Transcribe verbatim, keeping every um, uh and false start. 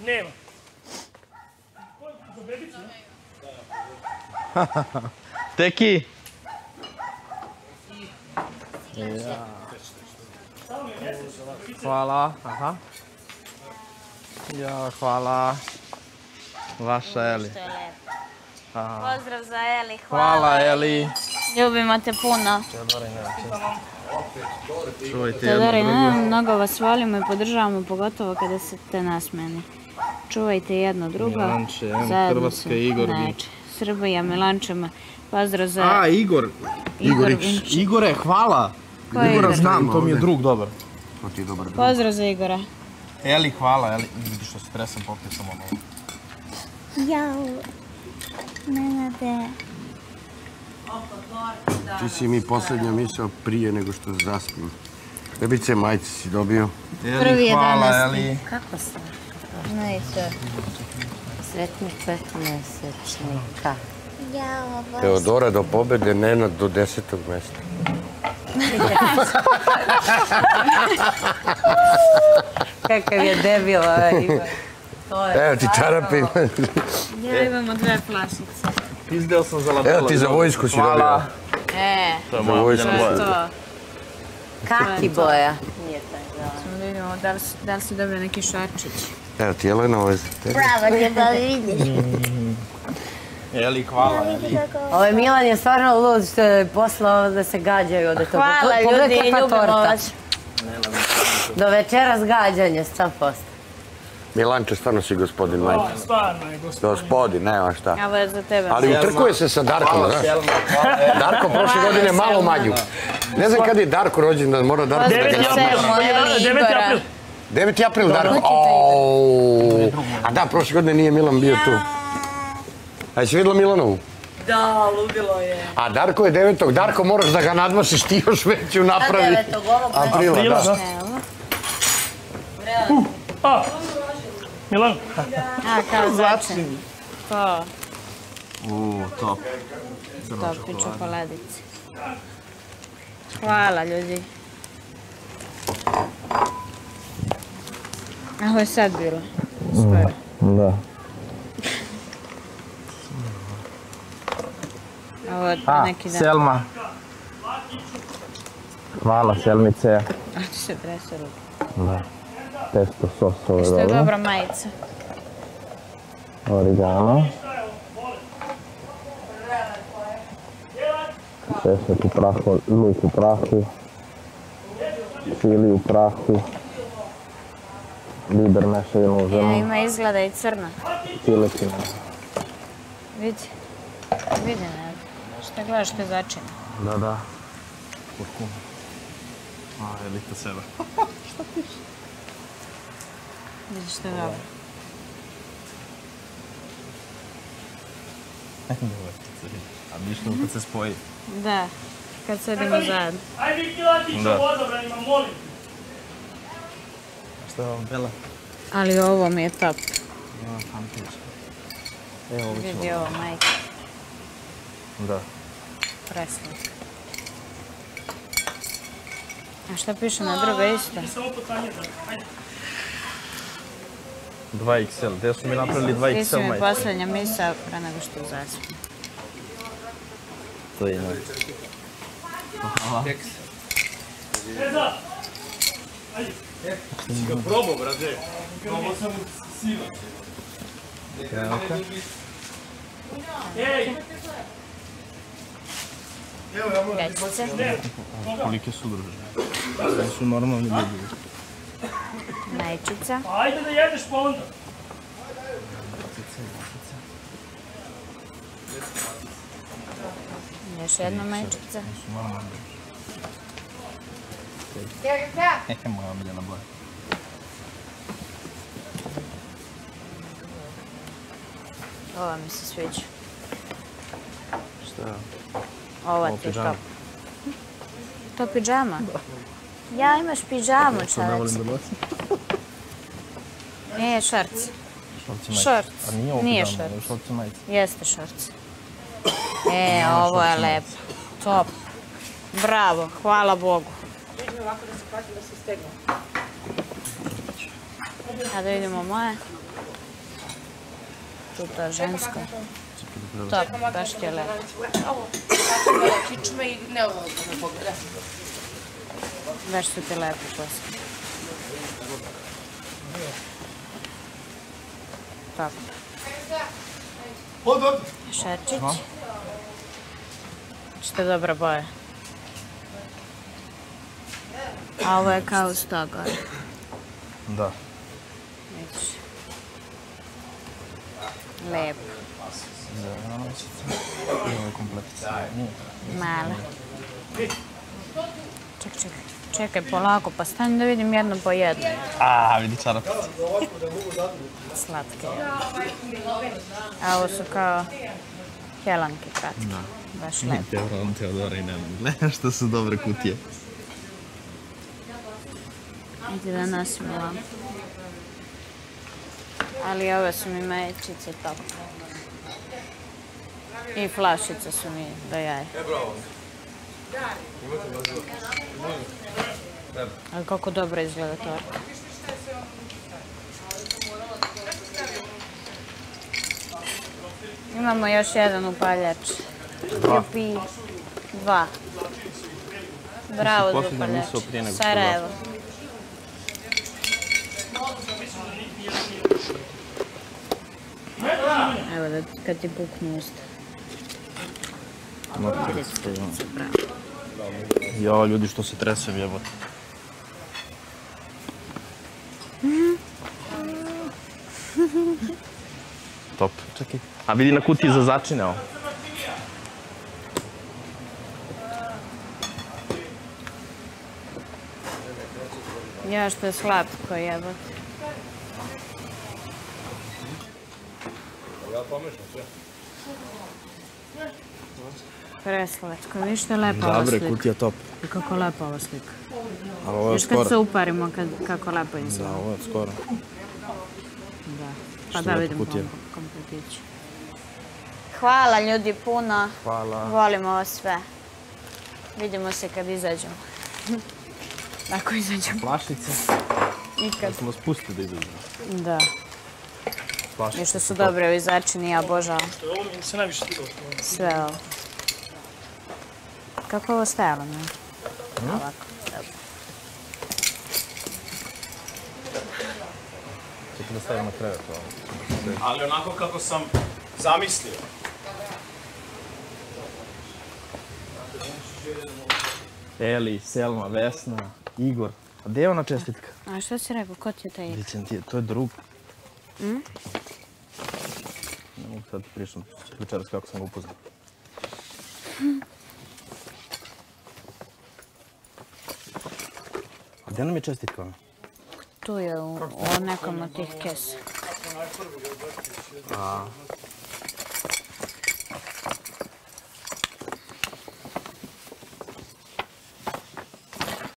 Nema. Za bebicu? Teki! Hvala, aha. Ja, hvala. Vaša Eli. Pozdrav za Eli, hvala. Hvala Eli. Ljubimo te puno. Teodori, nemam mnogo, vas volimo i podržavamo, pogotovo kada se te nasmeni. Čuvajte jedno drugo. Milanče, Hrvatska, Igor. Srbija, Milančema. Pozdrav za... A, Igor. Igore, hvala. Igora znam, to mi je drug dobar. Pozdrav za Igora. Eli, hvala, Eli. Vidi što se tresam, popio sam ono. Jau. Nenade. Ti si mi posljednja misao prije nego što zaspim. Bebice, majice si dobio. Eli, hvala, Eli. Kako sam? Znajte, sretnih petnaesečnika. Teodora do pobjede, Nenad do desetog mjesta. Kakav je debil ovaj Igor. Evo ti čarapi. Ja imamo dve plašice. Izdeo sam za labela. Evo ti za vojsku si dobila. E, to je to. Kaki boja. Nije taj da. Vidimo da li si dobila neki šarčić. Evo ti Jelena ovo je za tebe. Bravo, te da vidiš. Eli, hvala, Eli. Ovo Milan je stvarno lud što je poslao da se gađaju od toga. Hvala ljudi, ljubimo vas. Do večera zgađanje, sto posto. Milanče, stvarno si gospodin majka. Stvarno je gospodin. Gospodin, nema šta. Evo je za tebe. Ali utrkuje se sa Darkom, znaš? Darko prošle godine malo manju. Ne znam kada je Darko rođen, da mora Darko... deveti april. deveti april, Darko. A da, prošle godine nije Milan bio tu. A jesi vidjela Milanovu? Da, ludilo je. A Darko je devetog. Darko, moraš da ga nadmašiš ti još veću napravi. Da, devetog. Aprila, da. A, Milan. A, kao začin. To. U, top. Top i čokoladice. Hvala, ljudi. A ovo je sad bilo. Stvarno. Da. A, Selma. Hvala, Selmice. A ti se trese ruke. Da. Testo, sos, ovo je dobro. Što je dobra majica. Origano. Češljak u prahu, luk u prahu. Čili u prahu. Liber mešavinu u zemlju. Ima izgleda i crna. Piletina. Vidi. Vidi, ne. Da gledaš te začine. Da, da. Kurkuma. A, Elita sebe. Šta piše? Vidiš što je dobro. A vidiš to kad se spoji. Da, kad sedimo zajedno. Ajde, ti latiš u odobranima, molim ti. Šta je vam, Bela? Ali ovo mi je top. Evo, fantastično. Evo, ovo ću ovo. Vidi ovo, majke. Da. Presno. A šta piše na druga isto? dva iks el, gdje su mi napravili dva iks el majke? Ti su mi posljednja misa pre nego što zaspim. To je jedno. Teks. Teza! Ajde! Si ga probao, brate. Probao sam u sinoć. Evo ka. Ej! Kolike su družene. Sve su normalni ljudi. Majčica. Ajde da jedeš pa onda. Još jedna majčica. Moja omiljena boja. Ova mi se sviđa. Šta je ovo? Ova ti je top. To piđama? Ja, imaš piđamu, čarac. Nije šorc. Šorc. Nije šorc. Jeste šorc. E, ovo je lepo. Top. Bravo, hvala Bogu. Vidim ovako da se hvatim da se stegnu. A da vidimo moje. Tuta ženska. Top, baš ti je lepo. Baš su ti lepo koske. Top. Šerčić. Što je dobra boja. A ovo je kao uz to gore. Da. Vidiš. Lepo. Mala. Ček, ček. Čekaj, polako, pa stani da vidim jedno po jedno. Aaa, vidi čarapice. Slatke. A ovo su kao helanke kratke. Baš lepo. Te vrom Teodora i nemam. Gledaj što su dobre kutije. Idi da nosim ovam. Ali ove su mi mečice top. I flašice su mi do jaja. Ali kako dobro izgleda torta. Imamo još jedan upaljač. Dva. Dva. Bravo za upaljač. Sarajevo. Evo da kad ti buknu usta. Ja, ljudi što se tresem jebati. Top. Čekaj. A vidi na kutiji za začine ovo. Ja što je slatko jebati. Ja pomešam sve. Preslatko, vidiš što je lepa ova slika. Dobre, kutija top. I kako lepa ova slika. Ali ovo je skoro. Još kad se uparimo kako lepo izgleda. Da, ovo je skoro. Da, pa da vidim kompletić. Hvala ljudi puno. Hvala. Volimo vas sve. Vidimo se kad izađemo. Ako izađemo. Plašnice. Nikad. Da smo spustili da izađemo. Da. Nešto su dobre u izračini, ja obožavam. Sve ovo. Kako je ovo stajalo? Ovako, dobro. Čekaj da stavim na krevet ovo. Ali onako kako sam zamislio. Eli, Selma, Vesna, Igor. A gdje je ona čestitka? A što si rekao, ko ti je taj Igor? To je drug. Ne mogu sad pričati večeras kako sam ga upoznao. A gdje nam je čestitka? Tu je, u nekom od tih kesa.